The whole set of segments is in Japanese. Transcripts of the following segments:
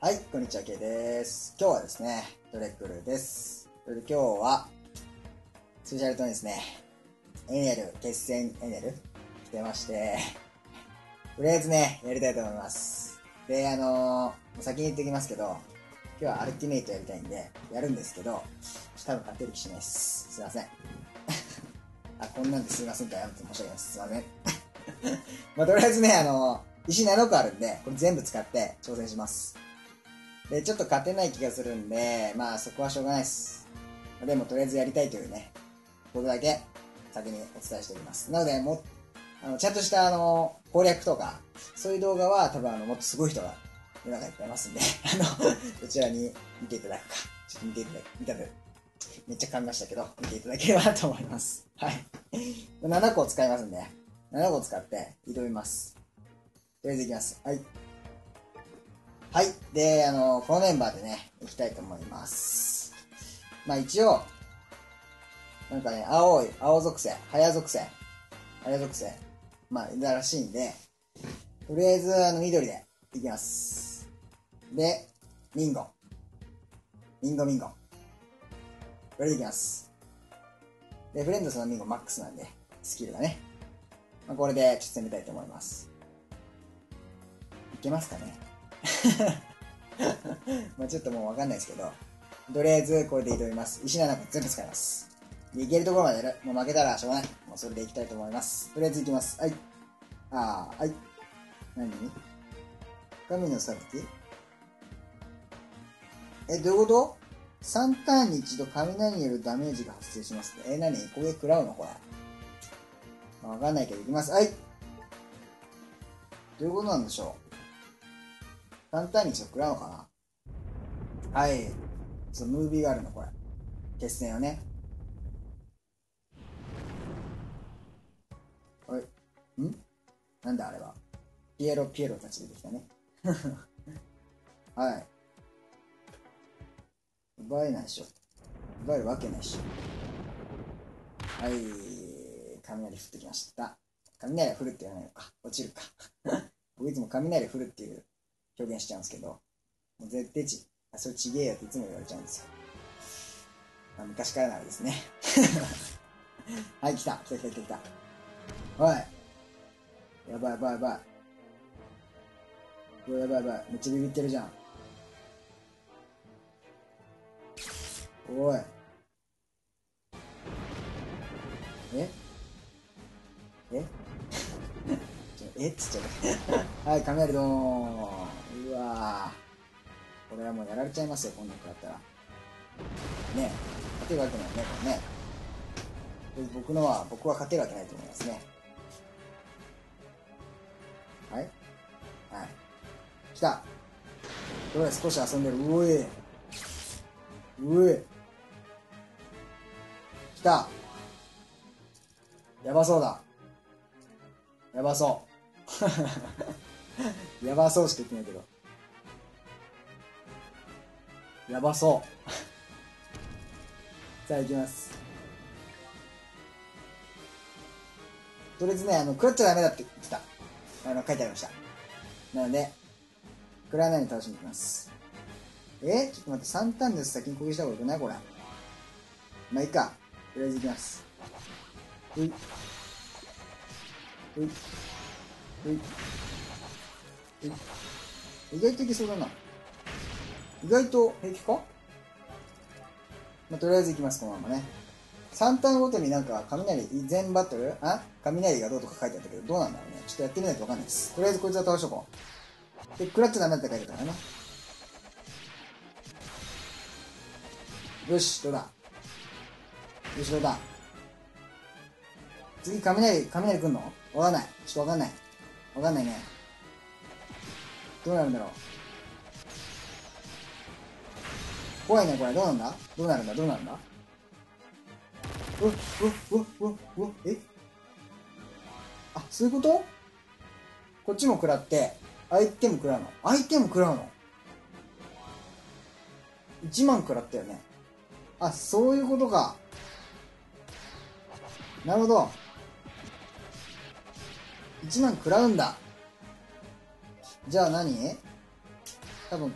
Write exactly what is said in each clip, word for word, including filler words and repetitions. はい、こんにちは、K です。今日はですね、トレックルです。それで今日は、スペシャルトにですね、エネル、決戦エネル来てまして、とりあえずね、やりたいと思います。で、あのー、先に言っておきますけど、今日はアルティメイトやりたいんで、やるんですけど、多分勝てる気しないです。すいません。あ、こんなんですいませんかやめて申し訳ないです。すいません。まあ、とりあえずね、あのー、石ななこあるんで、これ全部使って挑戦します。で、ちょっと勝てない気がするんで、まあそこはしょうがないです。でもとりあえずやりたいというね、ことだけ先にお伝えしております。なので、もあのちゃんとしたあの攻略とか、そういう動画は多分あのもっとすごい人が世の中にいっぱいいますんで、あの、どちらに見ていただくか、ちょっと見ていただく、見たで、めっちゃ噛みましたけど、見ていただければと思います。はい。ななこ使いますんで、ななこ使って挑みます。とりあえずいきます。はい。はい。で、あの、このメンバーでね、いきたいと思います。まあ一応、なんかね、青い、青属性、早属性、早属性、まあ、だらしいんで、とりあえず、あの、緑でいきます。で、ミンゴ。ミンゴミンゴ。これでいきます。で、フレンドさんのミンゴマックスなんで、スキルがね。まあ、これで、ちょっと攻めたいと思います。いけますかね。まあちょっともうわかんないですけど、とりあえずこれで挑みます。石ななこ全部使います。で、いけるところまでやる。もう負けたらしょうがない。もうそれでいきたいと思います。とりあえずいきます。はい。あー、はい。何？神の裁き？え、どういうこと？ さん ターンに一度雷によるダメージが発生します。えー、何？これ食らうのこれ。まあ、わかんないけどいきます。はい。どういうことなんでしょう？簡単に一応食らうのかな。はい。そのムービーがあるの、これ。決戦をね。はい。ん？なんだあれは。ピエロピエロたち出てきたね。はい。奪えないでしょ。奪えるわけないでしょ。はい。雷降ってきました。雷は降るって言わないのか。落ちるか。僕いつも雷降るっていう。表現しちゃうんですけど、もう絶対ち、あ、それちげえよっていつも言われちゃうんですよ。まあ、昔からならですね。はい、来た、来た来た来た来た。おい。やばいやばいやばい。やばいやばい。めっちゃビビってるじゃん。おい。え？え？えっつっちゃう。はい、雷ドーン。うわぁ。これはもうやられちゃいますよ、こんなの食らったら。ねえ、勝てるわけないね、これね。僕のは、僕は勝てるわけないと思いますね。はいはい。来た。どれ少し遊んでる。うえ。うえ。来た。やばそうだ。やばそう。やばそうしか言ってないけど。やばそう。さあ、行きます。とりあえずね、あの、食らっちゃダメだって言ってた。あの、書いてありました。なので、食らわないように楽しんでいきます。え？ちょっと待って、さんターンです。先に攻撃した方がよくないこれ。まあ、いいか。とりあえず行きます。うい。うい。ういえ意外といけそうだな。意外と平気か、まあ、とりあえずいきます、このままね。さんターンごとになんか、雷、全バトルあ雷がどうとか書いてあったけど、どうなんだろうね。ちょっとやってみないとわかんないです。とりあえずこいつは倒しとこう。で、食らっちゃダメって書いてたからね。よし、どうだ。よし、どうだ。次、雷、雷来んのわかんない。ちょっとわかんない。わかんないね。どうなるんだろう。怖いね、これ。どうなんだどうなるんだどうなるんだうわ、うわ、うわ、うわ、えあ、そういうことこっちも食らって、相手も食らうの。相手も食らうの ?いちまん食らったよね。あ、そういうことか。なるほど。いちまん食らうんだ。じゃあ何？多分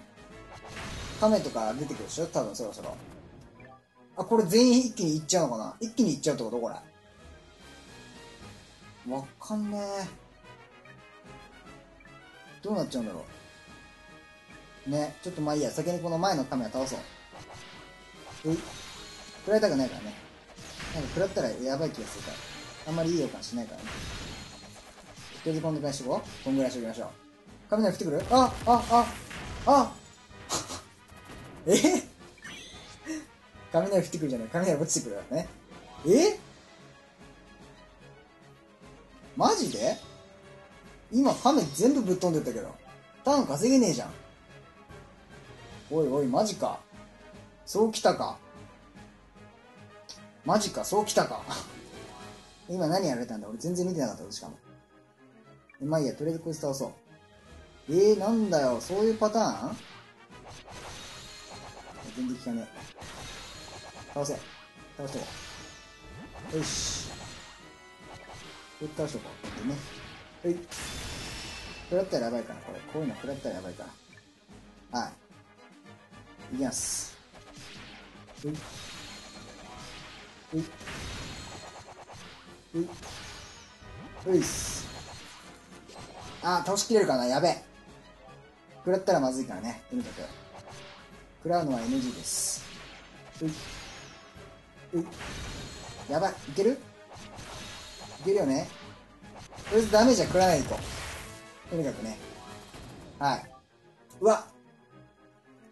亀とか出てくるでしょ多分そろそろ。あ、これ全員一気にいっちゃうのかな。一気にいっちゃうってことこれ。わかんねえ。どうなっちゃうんだろう。ね、ちょっとまあいいや。先にこの前の亀は倒そう。うい。食らいたくないからね。なんか食らったらやばい気がするから。あんまりいい予感しないからね。とりあえずこんぐらいしとこう。こんぐらいしときましょう。雷降ってくる？あ、あ、あ、あえ雷降ってくるじゃない。雷落ちてくるからね。えマジで今亀全部ぶっ飛んでったけど。ターン稼げねえじゃん。おいおい、マジか。そうきたか。マジか、そうきたか。今何やられたんだ俺全然見てなかったしかも。まあいいや、とりあえずこいつ倒そう。えー、なんだよ、そういうパターン全然効かねえ。倒せ。倒してこう。よし。こいつ倒してこう。でね。ほい。食らったらやばいから、これ。こういうの食らったらやばいから。はい。いきます。ほい。ほい。ほい。ほいっす。あー、倒しきれるかな。やべえ。食らったらまずいからね。とにかく。食らうのは エヌジー です。ういう、やばい。いける？いけるよね。とりあえずダメージは食らないと。とにかくね。はい。うわ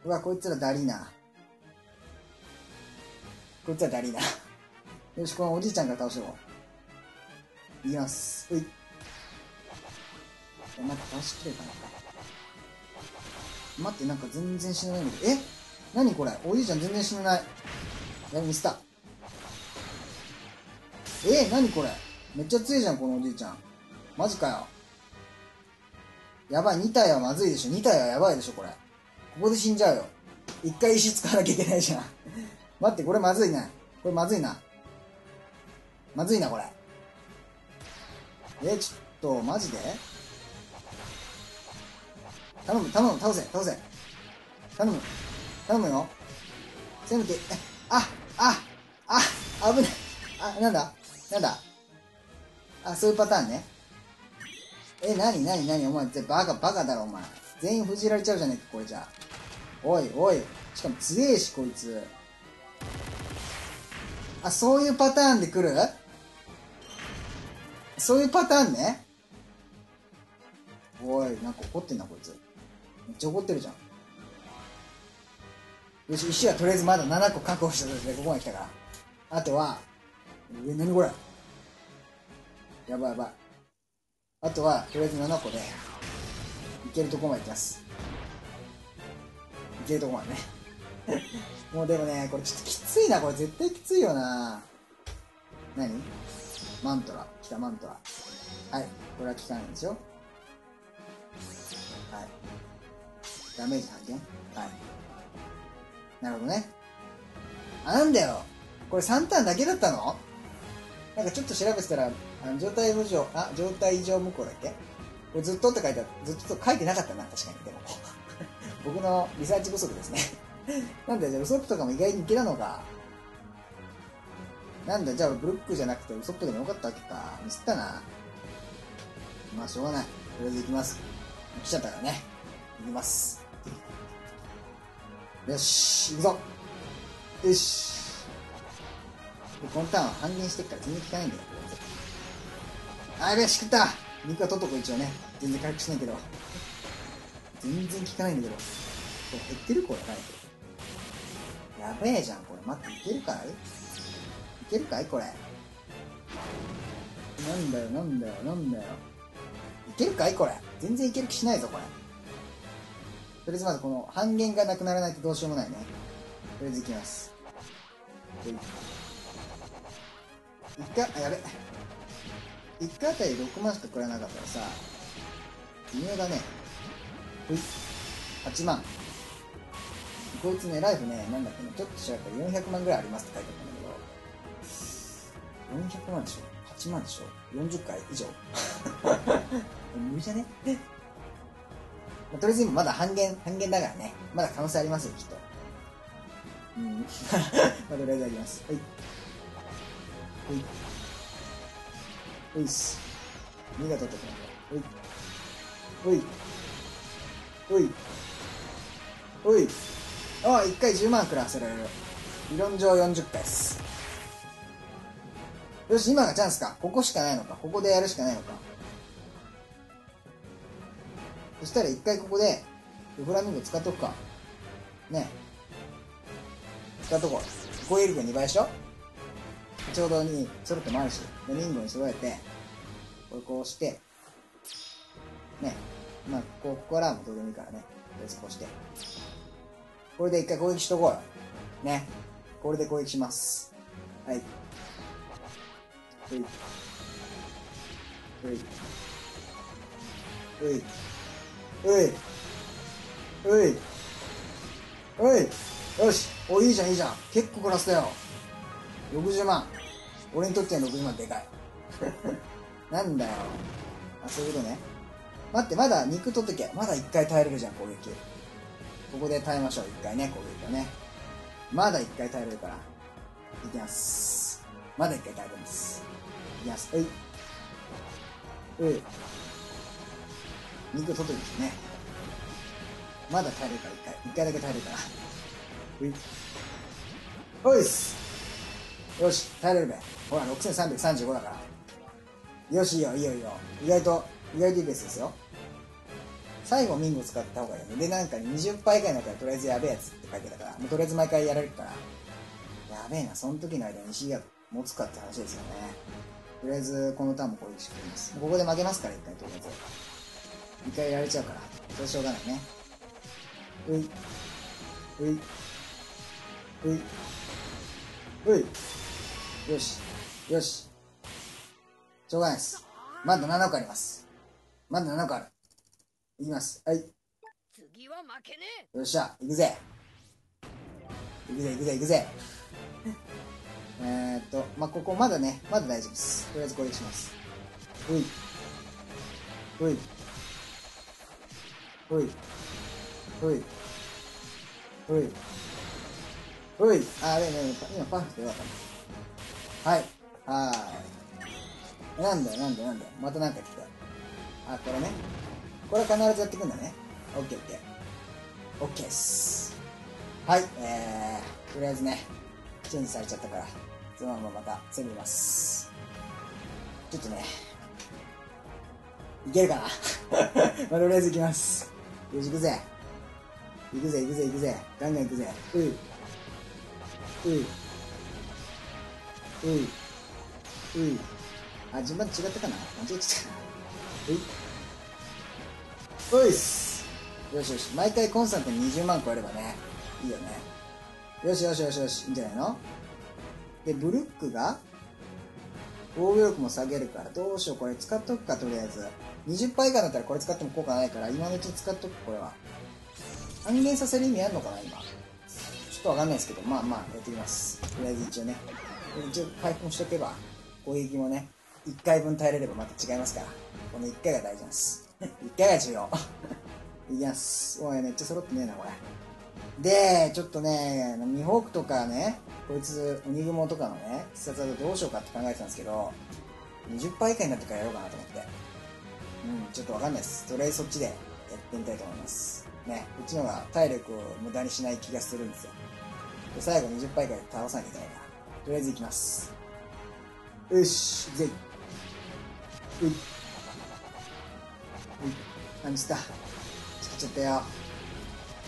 うわ、こいつらダリーな。こいつらダリーな。よし、このおじいちゃんから倒しても。いきます。うい。なんか倒しきれるかな。待って、なんか全然死なないんだけど。え？何これ？おじいちゃん全然死なない。やべ、ミスった。えー、何これ？めっちゃ強いじゃん、このおじいちゃん。マジかよ。やばい、に体はまずいでしょ。に体はやばいでしょ、これ。ここで死んじゃうよ。一回石使わなきゃいけないじゃん。待って、これまずいな。これまずいな。まずいな、これ。えー、ちょっと、マジで？頼む、頼む、倒せ、倒せ。頼む、頼むよ。せめて、あ、あ、あ、危ない。あ、なんだ、なんだ。あ、そういうパターンね。え、なになになに、お前、バカ、バカだろ、お前。全員封じられちゃうじゃねえか、これじゃ。おい、おい。しかも強えし、こいつ。あ、そういうパターンで来る？そういうパターンね。おい、なんか怒ってんな、こいつ。めっちゃ怒ってるじゃん。よし、石はとりあえずまだななこ確保したとして、ここまで来たから。あとは、え、なにこれ？やばいやばい。あとは、とりあえずななこで、いけるとこまで行きます。いけるとこまでね。もうでもね、これちょっときついな、これ絶対きついよな。なに？マントラ。来た、マントラ。はい、これは効かないんでしょ？はい。ダメージ発見？はい。なるほどね。あ、なんだよ。これさんターンだけだったの？なんかちょっと調べてたら、あの状態無常、あ、状態異常無効だっけ？これずっとって書いてある。ずっとと書いてなかったな、確かに。でも。僕のリサーチ不足ですね。なんだよ、じゃあウソップとかも意外にいけたのか。なんだ、じゃあブロックじゃなくてウソップでもよかったわけか。ミスったな。まあ、しょうがない。とりあえず行きます。来ちゃったからね。行きます。よし、行くぞ。よし。このターンは半減してっから全然効かないんだよ。あ、やべえ、しくった。肉は取っとこう、一応ね。全然回復しないけど。全然効かないんだけど。これ減ってるこれ、やべえじゃん、これ。待って、いけるかい？いけるかいこれ。なんだよ、なんだよ、なんだよ。いけるかいこれ。全然いける気しないぞ、これ。とりあえずまずこの半減がなくならないとどうしようもないね。とりあえずいきます。いっかい、あ、やべ。いっかいあたりろくまんしか食らなかったらさ、微妙だね。ほい。はちまん。こいつね、ライフね、なんだっけね、ちょっと調べたらよんひゃくまんぐらいありますって書いてあったんだけど、よんひゃくまんでしょ。はちまんでしょ？ よんじゅっ 回以上無理じゃね？とりあえず今まだ半減半減だからね、まだ可能性ありますよきっと。うんまあとりあえずあります。はいはい、おいっす、にが取ってくる。おいおいおいおい、ああいっかいじゅうまん食らわせられる。理論上よんじゅっかいです。よし、今がチャンスか。ここしかないのか、ここでやるしかないのか。そしたら一回ここでフラミンゴ使っとくかね、使っとこう。こういう力にばいでしょ、ちょうどに揃ってもあるし、フラミンゴに揃えてこれこうしてね、まあここからもどうでもいいからね、とりあえずこうしてこれで一回攻撃しとこうよね。これで攻撃します。はい、ういういういういうい、よし、おいいじゃんいいじゃん、結構暮らしたよ。ろくじゅうまん、俺にとってはろくじゅうまんでかいなんだよ、あそういうことね。待って、まだ肉取っとけ、まだいっかい耐えれるじゃん攻撃。ここで耐えましょういっかいね、攻撃をね。まだいっかい耐えれるからいきます。まだいっかい耐えれます。いきます。はい、うい、肉を取ってみてね、まだ耐えるからいっかい、いっかいだけ耐えるから、うい、おいっす、よし耐えれるべ。ほらろくせんさんびゃくさんじゅうごだから、よし、いいよいいよいいよ、意外と意外といいペースですよ。最後ミンゴ使った方がいいよね。でなんかにじゅっパー以下になったらとりあえずやべえやつって書いてたから、もうとりあえず毎回やられるからやべえな。その時の間に石が持つかって話ですよね。とりあえずこのターンも攻撃してくれます。ここで負けますからいっかいとりあえずいっかいやられちゃうから、それしょうがないね。ういういういうよしよし、しょうがないです。まだななおくあります。まだななおくある。いきます。はい、次は負けねえ。よっしゃ、いくぜいくぜいくぜいくぜえっとまあここまだね、まだ大丈夫です。とりあえず攻撃します。ういういほいほいほいほい、あー、でも今パーフェクトよかったな。はいはーい、なんだよなんだよなんだよ、またなんか来た。あ、これね、これ必ずやってくんだね。オッケーオッケーオッケーっす。はいえーとりあえずねチェンジされちゃったから、そのまままた攻めます。ちょっとねいけるかなまあとりあえずいきます。よし、行くぜ行くぜ行くぜ行くぜ、ガンガン行くぜ。ういういういう、あ、順番違ったかな、間違えちゃったういっす。よしよし、毎回コンスタントににじゅうまん超えればねいいよね。よしよしよしよし、いいんじゃないの。でブルックが防御力も下げるから、どうしよう、これ使っとくか。とりあえずにじゅっパー以下だったらこれ使っても効果ないから、今のうちに使っとく。これは半減させる意味あるのかな今、ちょっとわかんないですけど、まあまあやってみます。とりあえず一応ね、一応回復もしとけば攻撃もねいっかいぶん耐えれればまた違いますから、このいっかいが大事なんですいっかいが重要いきます。おい、めっちゃ揃ってねえなこれで。ちょっとねミホークとかね、こいつ鬼雲とかのね必殺技どうしようかって考えてたんですけど、にじゅっパー以下になってからやろうかなと思って、うん、ちょっとわかんないです。とりあえずそっちでやってみたいと思いますね。こっちの方が体力を無駄にしない気がするんですよ。で最後にじゅっパー以下で倒さなきゃいけないから、とりあえずいきます。よし、ぜいういうあ、見せたちっちゃったよ。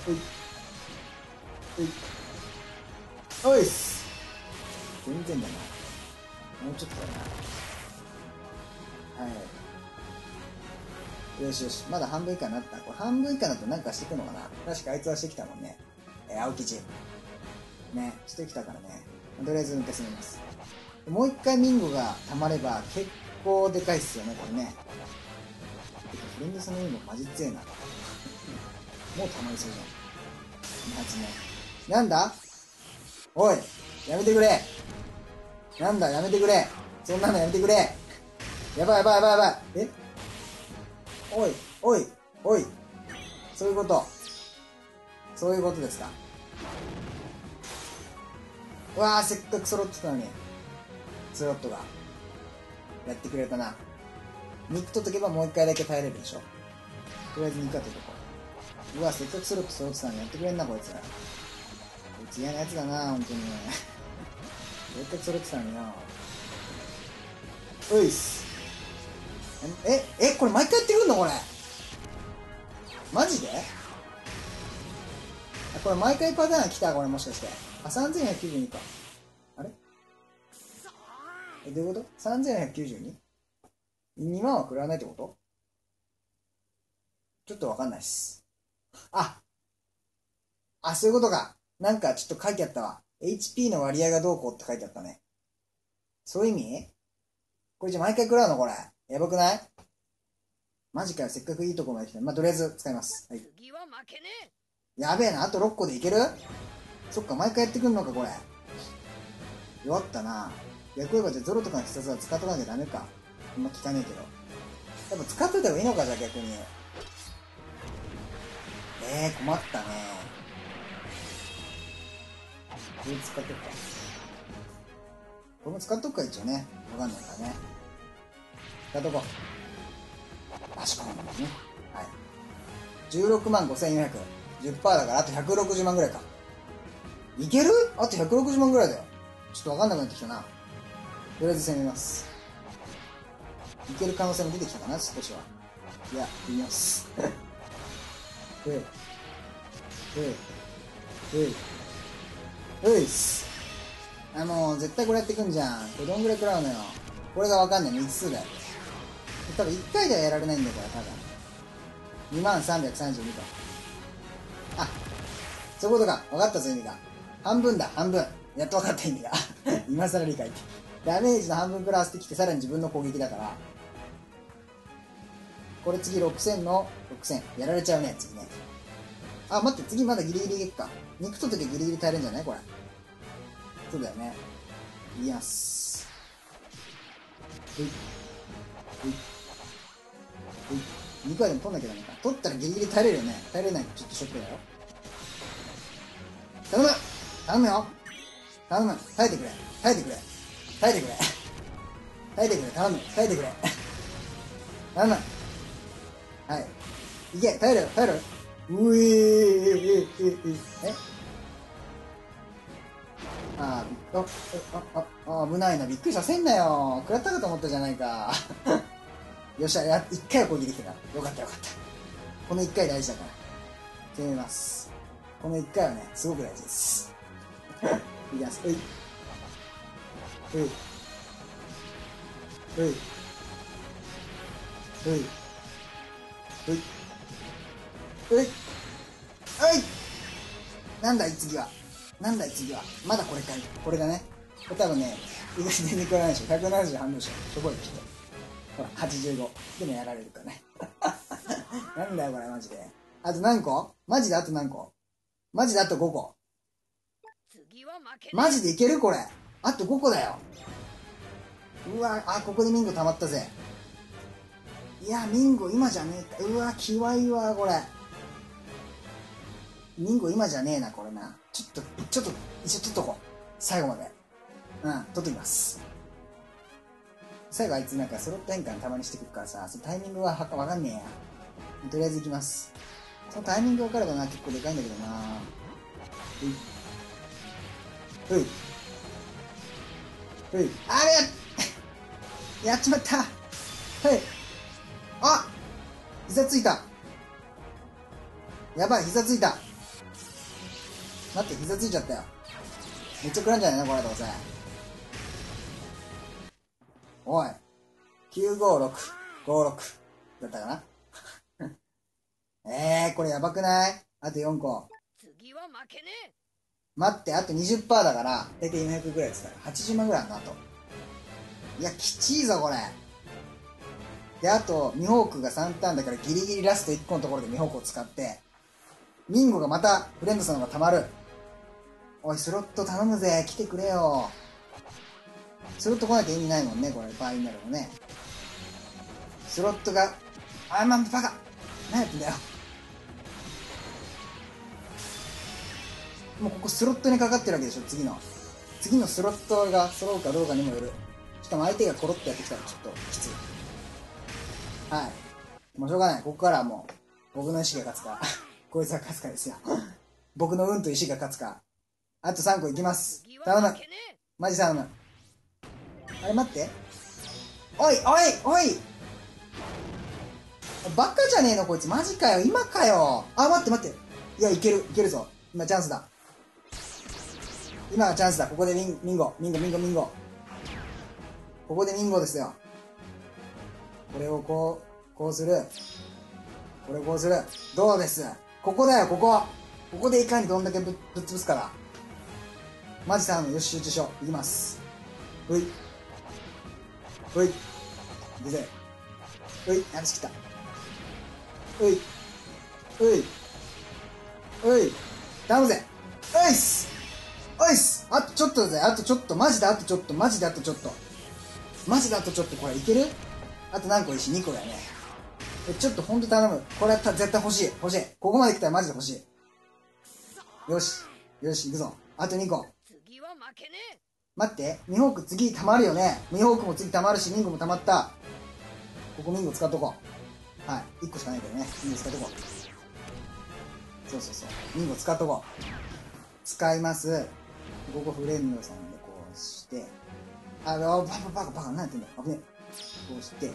ういういおいっす、全然だな、もうちょっとだな。はい、よしよし、まだ半分以下になった。これ半分以下だとなんかしてくのかな、確かあいつはしてきたもんね。えー、青生地ねしてきたからね。とりあえず抜け進みます。もう一回ミンゴがたまれば結構でかいっすよねこれね。フレンドスのミンゴマジ強えなもうたまりそうじゃん。にはつめなんだ、おいやめてくれ、なんだやめてくれ、そんなのやめてくれ、やばいやばいやばいやばい、えおいおいおいそういうことそういうことですか。うわー、せっかく揃ってたのにスロットがやってくれたな。肉取っとけばもう一回だけ耐えれるでしょ。とりあえず肉は取っとこう。うわー、せっかくスロット揃ってたのにやってくれんなこいつ。こいつ嫌なやつだな本当にね。せっかく揃ってたのにな。ういっす。ええ、これ毎回やってくんのこれマジで。あ、これ毎回パターン来たこれもしかして。あ、さんぜんひゃくきゅうじゅうにか。あれえ、どういうこと ?さんぜんひゃくきゅうじゅうに? にまんは食らわないってこと？ちょっとわかんないっす。ああ、そういうことか。なんかちょっと書いてあったわ。エイチピー の割合がどうこうって書いてあったね。そういう意味？これじゃ毎回食らうのこれ。やばくない？マジかよ、せっかくいいとこまで来た。まあ、とりあえず使います。はい。やべえな、あとろっこでいける？そっか、毎回やってくんのか、これ。弱ったな。逆に言えば、じゃあゾロとかの必殺は使っとかなきゃダメか。あんま聞かねえけど。やっぱ使っといた方がいいのか、じゃあ逆に。えー、困ったね。これ使っとくか。これも使っとくか、一応ね。わかんないからね。使っとこう。確かにね。はい。じゅうろくまんごせんよんひゃく。じゅっパーセント だから、あとひゃくろくじゅうまんぐらいか。いける？あとひゃくろくじゅうまんぐらいだよ。ちょっとわかんなくなってきたな。とりあえず攻めます。いける可能性も出てきたかな、少しは。いや、いきます。うい。うい。うい。ういっす。あ、もう絶対これやってくんじゃん。これどんぐらい食らうのよ。これがわかんない。未知数だよ。多分いっかいではやられないんだから、多分。にまんさんびゃくさんじゅうにか。あ、そういうことか。わかったぞ、意味が。半分だ、半分。やっと分かった意味が。今更理解って。ダメージの半分プラスできて、さらに自分の攻撃だから。これ次ろくせんのろくせん。やられちゃうね、次ね。あ、待って、次まだギリギリいけっか。肉取っててギリギリ耐えるんじゃないこれ。そうだよね。いやっす。ほい。ほい。ほい。肉はでも取んなきゃダメか。取ったらギリギリ耐えれるよね。耐えれないとちょっとショックだよ。頼む！頼むよ！頼む！耐えてくれ！耐えてくれ！耐えてくれ！耐えてくれ！頼む！耐えてくれ！頼む！はい。いけ！耐える！耐える！うええええええ。あー、あ、あ、あ、あ、危ないな。びっくりさせんなよ。食らったかと思ったじゃないか。よっしゃ、や、一回は攻撃できた。よかったよかった。この一回大事だから。決めます。このいっかいはね、すごく大事です。いきます。うい。うい。うい。うい。うい。うい。うい。なんだい次は。なんだい次は。まだこれかい。これだね。これ多分ね、意外と全然食わないでしょ。ひゃくななじゅう半分でしょ。しょぼいでしょ。ほら、はちじゅうご。でもやられるかね。なんだよこれマジで。あと何個？マジであと何個？マジであとごこ。マジでいけるこれ。あとごこだよ。うわ、あ、ここでミンゴ溜まったぜ。いや、ミンゴ今じゃねえか。うわ、きわいわ、これ。ミンゴ今じゃねえな、これな。ちょっと、ちょっと、一応取っとこう。最後まで。うん、取っときます。最後あいつなんか揃った変換たまにしてくるからさ、そのタイミングはわかんねえや。とりあえずいきます。そのタイミング分かればな、結構でかいんだけどな。うい。うい。うい。あれやっちまった。はい。あ、膝ついた。やばい、膝ついた。待って、膝ついちゃったよ。めっちゃ食らんじゃないのこれ、どうせ。おい。きゅうごろく。ごろく。だったかな。えー、これやばくない？あとよんこ。次は負けねえ。待って、あと にじゅっパーセント だから、大体よんひゃくぐらいですから、はちじゅうまんぐらいあるな、あと。いや、きちいぞ、これ。で、あと、ミホークがさんターンだから、ギリギリラストいっこのところでミホークを使って、ミンゴがまた、フレンドさんが溜まる。おい、スロット頼むぜ、来てくれよ。スロット来なきゃ意味ないもんね、これ、倍になるのね。スロットが、あ、まん、バカ。何やってんだよ。もうここスロットにかかってるわけでしょ。次の次のスロットが揃うかどうかにもよる。しかも相手がコロッとやってきたらちょっときつい。はい、もうしょうがない。ここからはもう僕の石が勝つかこいつが勝つかですよ僕の運と石が勝つか。あとさんこいきます。頼む、マジ頼む。あれ待って、おいおいおい、バカじゃねえのこいつ。マジかよ、今かよ。あ、待って待って、いやいけるいけるぞ。今チャンスだ、今はチャンスだ。ここでミンミンゴミンゴミンゴミンゴ、ここでミンゴですよ。これをこうこうする、これをこうする。どうです、ここだよ、ここここでいかにどんだけぶっ潰すから。マジさん、よし集中しよう。いきます。ほいほい出て、ほい話してきた、ほいほいほい頼むぜ。おいっすおいっす、あとちょっとだぜ、あとちょっと、マジであとちょっと、マジであとちょっと、マジであとちょっと。これいける、あと何個石、にこだよね。ちょっとほんと頼む、これは絶対欲しい欲しい。ここまで来たらマジで欲しい。よしよし行くぞ、あとにこ。待って、ミホーク次溜まるよね。ミホークも次溜まるし、ミンゴも溜まった。ここミンゴ使っとこう。はい、いっこしかないけどね、ミンゴ使っとこう。そうそうそう、ミンゴ使っとこう。使います。ここフレンドさんでこうして、あのバカバカバカ何やってんだよ、危ねえ。こうして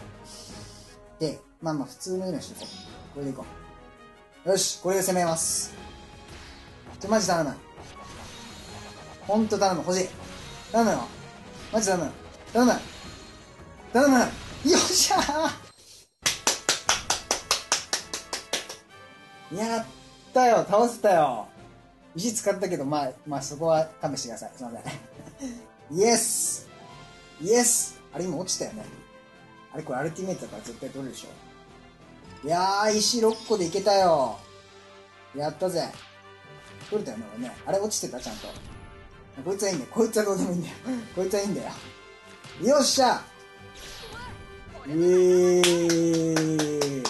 で、まあまあ普通のようにしてこう、これでいこう。よし、これで攻めます。ちょマジ頼む、ほんと頼む、欲しい、頼むよ、マジ頼む頼む頼む。よっしゃーやったよ、倒せたよ。石使ったけど、まあまあそこは勘弁してください、すいませんイエスイエス、あれ今落ちたよね。あれこれアルティメイトだから絶対取れるでしょ。いやー、石ろっこでいけたよ、やったぜ。取れたよね、俺ね。あれ落ちてた、ちゃんと。こいつはいいんだよ、こいつはどうでもいいんだよこいつはいいんだよ。よっしゃ、えー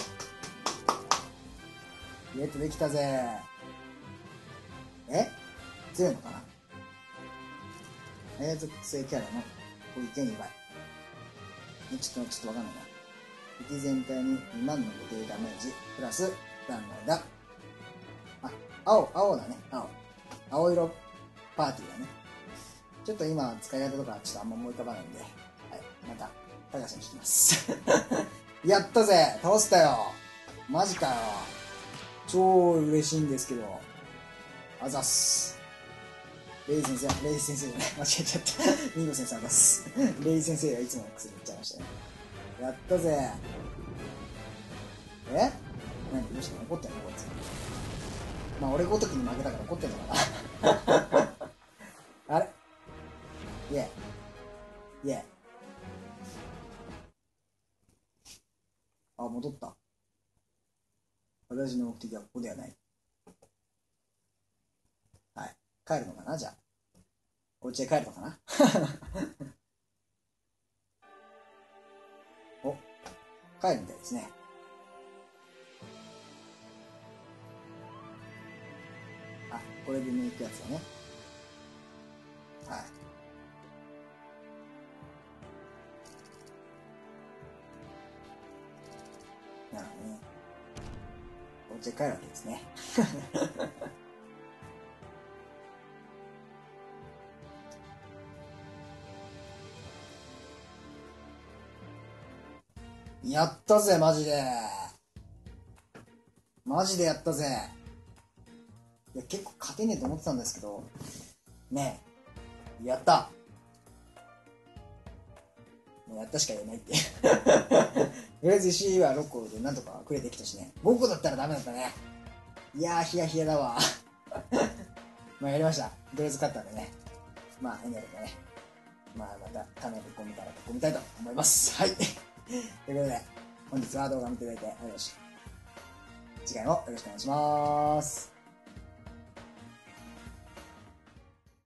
ゲットできたぜ。え強いのかな、永続性キャラの攻撃がにばい。ちょっとちょっとわかんないな。敵全体ににまんの固定ダメージプラス弾の枝。あ、青青だね、青青色パーティーだね。ちょっと今使い方とかちょっとあんま思い浮かばないんで、はい、また高橋に聞きますやったぜ、倒せたよ、マジかよ、超嬉しいんですけど。あざっす。レイ先生、レイ先生じゃない、間違えちゃったミンゴ先生、あざっすレイ先生がいつも薬にいっちゃいましたね。やったぜ。え何、どうしたの、怒ってんのこいつ。まあ俺ごときに負けたから怒ってんのかなあれイエイイエイ、あ、戻った。私の目的はここではない。はい、帰るのかな、じゃあお家へ帰るのかなお、帰るみたいですね。あ、これで抜くやつだね。はい、なるほどね、お家帰るわけですねやったぜ、マジでマジでやったぜ。いや結構勝てねえと思ってたんですけどねえ、やったやったしか言えないってとりあえず石はろっこでなんとかくれてきたしね。ごこだったらダメだったね。いやー、ヒヤヒヤだわまあやりました、とりあえず勝ったんでね。まあエネルギーね、まあまたかなり込みたら込みたいと思います。はいということで本日は動画を見ていただいてよろしい、次回もよろしくお願いします。